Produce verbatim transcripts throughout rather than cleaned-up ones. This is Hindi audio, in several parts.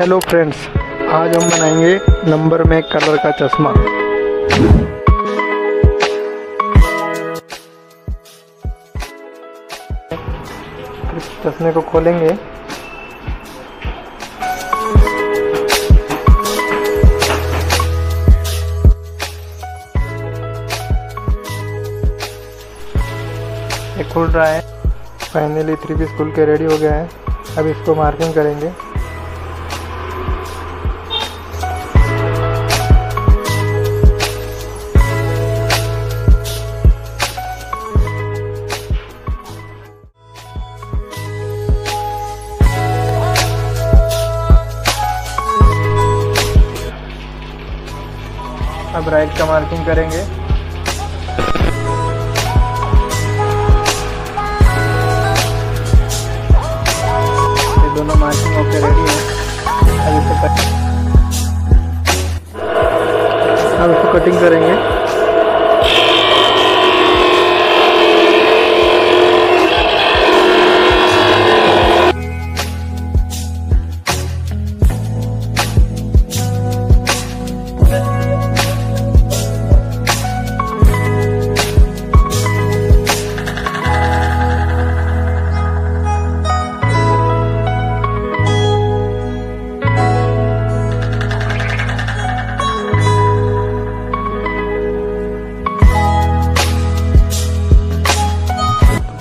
हेलो फ्रेंड्स, आज हम बनाएंगे नंबर में कलर का चश्मा। चश्मे को खोलेंगे, ये खुल रहा है। फाइनली थ्री पीस खुल के रेडी हो गया है। अब इसको मार्किंग करेंगे। अब राइट का मार्किंग करेंगे। ये दोनों मार्किंग होकर रेडी है। अब इसको कटिंग अब इसको कटिंग करेंगे।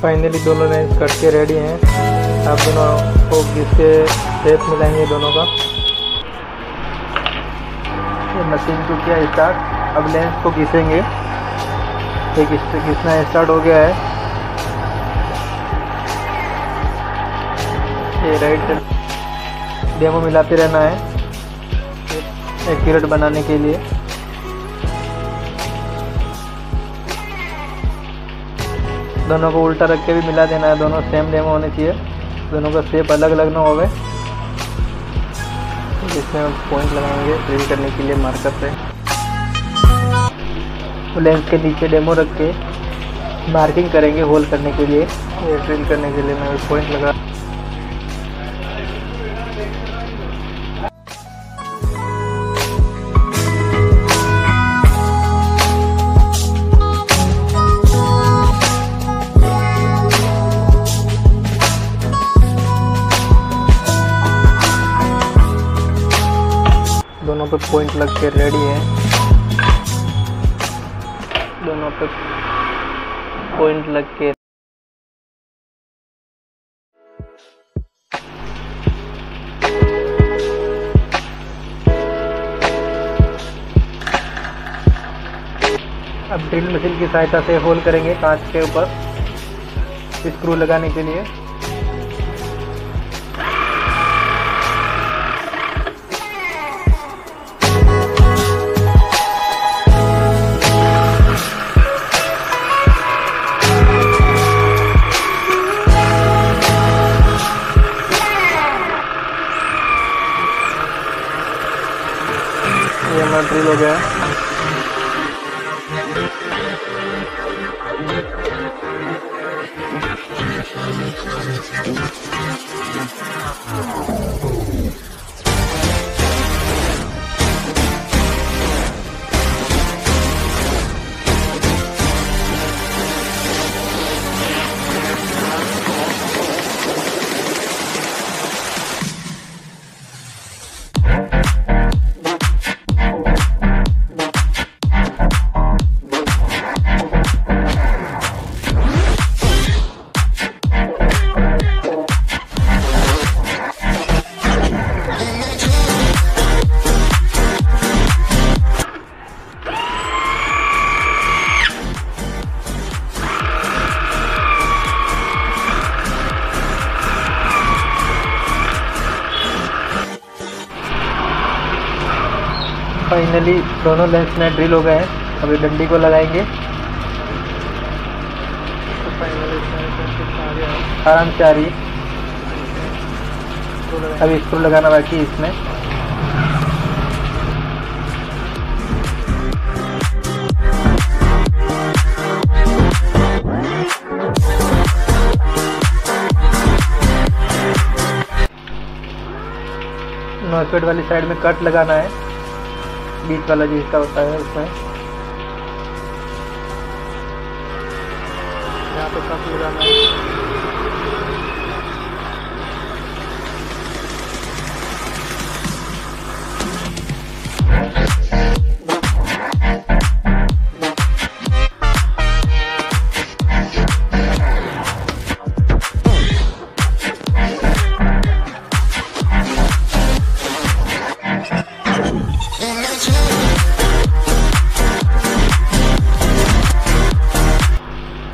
फाइनली दोनों लाइन कट के रेडी हैं। आप दोनों को जिसके शेप मिलाएंगे दोनों का। मशीन को किया स्टार्ट। अब लेंस को घिसेंगे। एक घिसना स्टार्ट हो गया है। ये राइट डेमो मिलाते रहना है एक्यूरेट बनाने के लिए। दोनों को उल्टा रख के भी मिला देना है। दोनों सेम डेमो होने चाहिए। दोनों का शेप अलग अलग ना होवे। जिसमें पॉइंट लगाएंगे प्रिंट करने के लिए मार्कर से। लेंस के नीचे डेमो रख के मार्किंग करेंगे होल करने के लिए। ये प्रिंट करने के लिए मैं पॉइंट लगा। दोनों पे पॉइंट लग के रेडी है। दोनों पे पॉइंट लग के अब ड्रिल मशीन की सहायता से होल करेंगे कांच के ऊपर स्क्रू लगाने के लिए। ये हमारा ड्रिल हो गया। फाइनली दोनों लेंस में ड्रिल हो गए हैं। अभी डंडी को लगाएंगे। आराम से आ रही है। अभी स्क्रू लगाना बाकी है इसमें। नोजपैड वाली साइड में कट लगाना है, बीच वाला जो हिस्सा होता है उसमें। यहाँ पे कट लगाना है।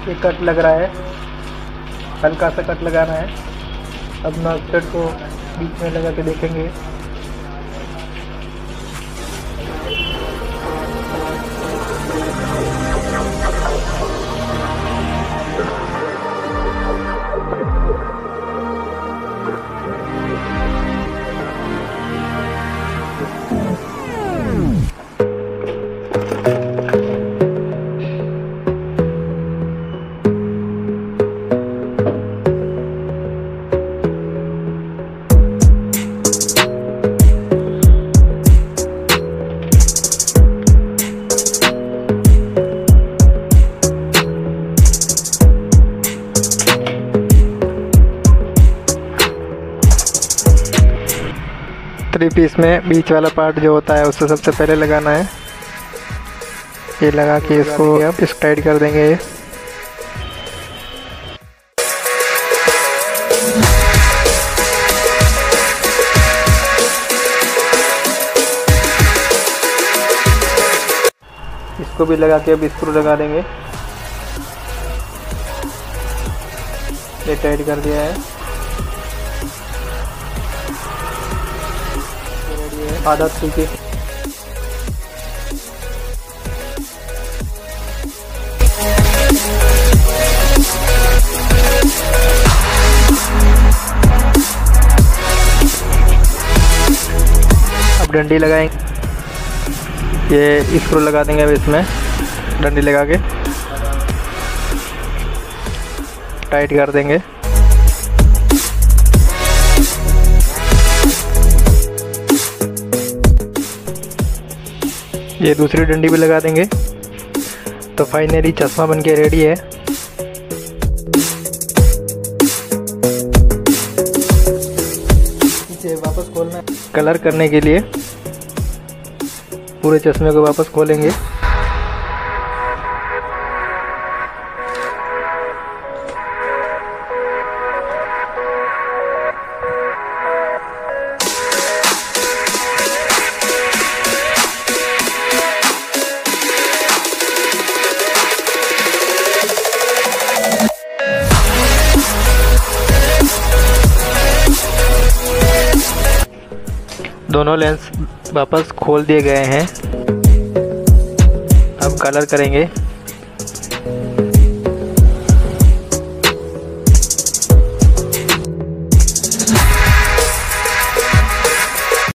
ये कट लग रहा है, हल्का सा कट लगाना है। अब नॉस्टेड को बीच में लगा के देखेंगे। थ्री पीस में बीच वाला पार्ट जो होता है उससे सबसे पहले लगाना है। ये लगा के इसको अब स्ट्राइड कर देंगे। ये इसको भी लगा के अब स्क्रू लगा देंगे। ये टाइट कर दिया है। आधा थ्री पीस अब डंडी लगाएंगे। ये स्क्रू लगा देंगे अब इसमें, डंडी लगा के टाइट कर देंगे। ये दूसरी डंडी भी लगा देंगे। तो फाइनली चश्मा बनके रेडी है। इसे वापस खोलना है कलर करने के लिए। पूरे चश्मे को वापस खोलेंगे। दोनों लेंस वापस खोल दिए गए हैं। अब कलर करेंगे।